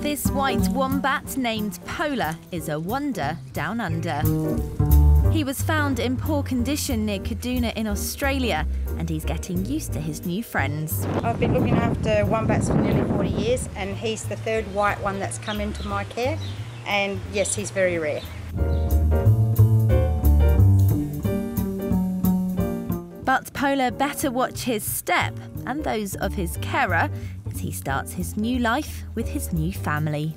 This white wombat named Polar is a wonder down under. He was found in poor condition near Kaduna in Australia, and he's getting used to his new friends. I've been looking after wombats for nearly 40 years, and he's the third white one that's come into my care, and yes, he's very rare. But Polar better watch his step and those of his carer as he starts his new life with his new family.